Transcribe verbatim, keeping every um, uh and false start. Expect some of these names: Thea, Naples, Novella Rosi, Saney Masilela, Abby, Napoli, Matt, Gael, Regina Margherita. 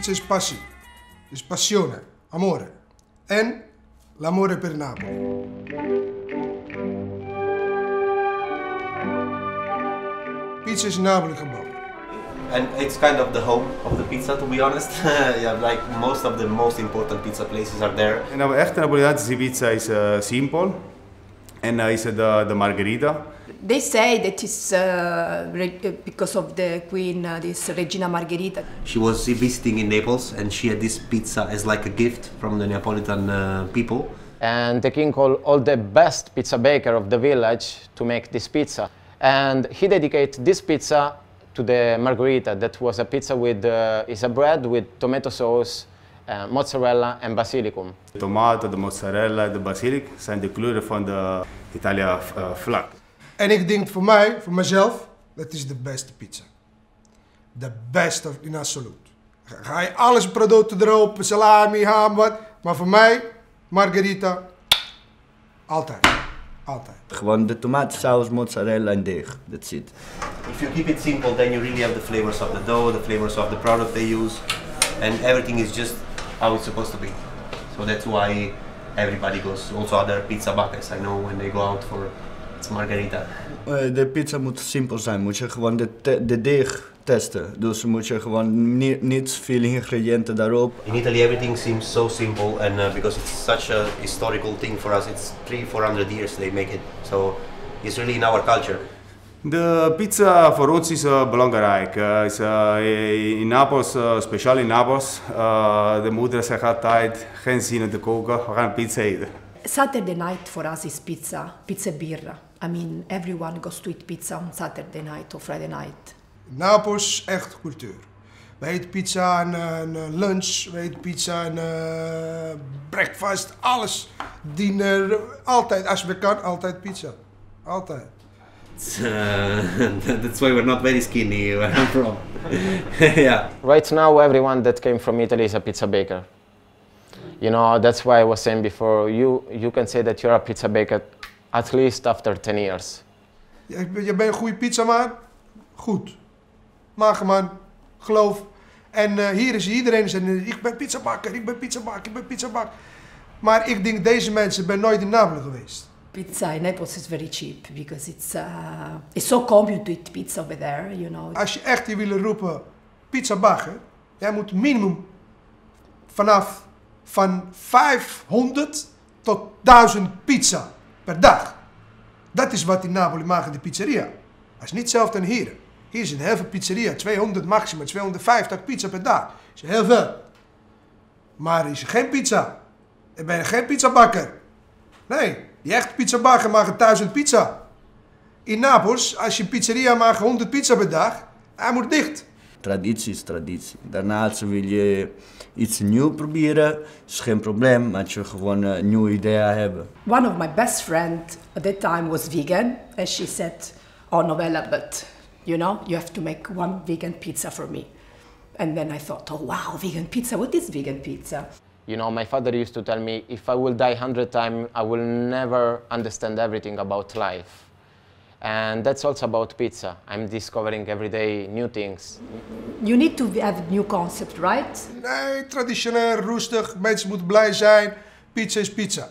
Iets is passie, dus passione, amore en l'amore per Napoli. Pizza is Napoli gebouwd. And it's kind of the home of the pizza, to be honest. Yeah, like most of the most important pizza places are there. In de echte Napolitaanse pizza is uh, simpel and uh, is uh, the, the margherita. They say that it's uh, because of the queen, uh, this Regina Margherita. She was visiting in Naples and she had this pizza as like a gift from the Neapolitan uh, people. And the king called all the best pizza baker of the village to make this pizza. And he dedicated this pizza to the margherita. That was a pizza with, uh, is a bread with tomato sauce, uh, mozzarella and basilicum. De tomato, de mozzarella, de basilicum zijn de kleuren van de Italië uh, vlag. En ik denk voor mij, voor mezelf, dat is de beste pizza. De beste in absoluut. Ga je alles producten erop, salami, ham, wat. Maar voor mij, margherita, altijd. Altijd. Gewoon de tomatensaus, mozzarella en deeg. That's it. If you keep it simple, then you really have the flavors of the dough, the flavors of the product they use. And everything is just how it's supposed to be. So that's why everybody goes, also other pizza bakers. I know when they go out for margherita. De pizza moet simpel zijn, moet je gewoon de, te, de deeg testen. Dus moet je gewoon ni niet veel ingrediënten daarop. In Italy everything seems so simple and uh, because it's such a historical thing for us, it's three four hundred years they make it. So it's really in our culture. De pizza voor ons is uh, belangrijk. Uh, is, uh, in Napels, uh, speciaal in Napels, uh, de moeder zegt altijd geen zin in te koken, we gaan pizza eten. Saturday night for us is pizza, pizza birra. I mean, everyone goes to eat pizza on Saturday night or Friday night. Napels, echt cultuur. We eten pizza en uh, lunch, we eten pizza en uh, breakfast, alles. Diner, altijd, als we kan, altijd pizza. Altijd. Uh, that's why we're not very skinny where I'm from. Yeah. Right now, everyone that came from Italy is a pizza baker. You know, that's why I was saying before, you, you can say that you're a pizza baker at least after ten years. Je bent een goede pizzaman, goed. Mageman, geloof. En uh, hier is iedereen en ik ben pizzabakker, ik ben pizzabakker, ik ben pizzabakker. Maar ik denk deze mensen ben nooit in Napels geweest. Pizza in Naples is very cheap because it's uh, it's so common to eat pizza over there, you know. Als je echt wil roepen pizzabakker, jij moet minimum vanaf van vijfhonderd tot duizend pizza per dag. Dat is wat in Napoli maken, de pizzeria. Dat is niet hetzelfde dan hier. Hier zijn heel veel pizzeria, tweehonderd maximaal, tweehonderdvijftig pizza per dag. Dat is heel veel. Maar er is geen pizza. Er ben je geen pizzabakker. Nee, die echte pizzabakker maakt duizend pizza. In Napels, als je pizzeria maakt honderd pizza per dag, hij moet dicht. Traditie is traditie. Daarnaast wil je iets nieuws proberen, is geen probleem, maar je gewoon een nieuwe idee hebben. One of my best friends at that time was vegan and she said, "Oh Novella, but you know, you have to make one vegan pizza for me." And then I thought, "Oh wow, vegan pizza! What is vegan pizza?" You know, my father used to tell me, "If I will die hundred times, I will never understand everything about life." And that's also about pizza. I'm discovering every day new things. You need to have a new concept, right? Nee, traditioneel, roestig. Mensen moeten blij zijn. Pizza is pizza.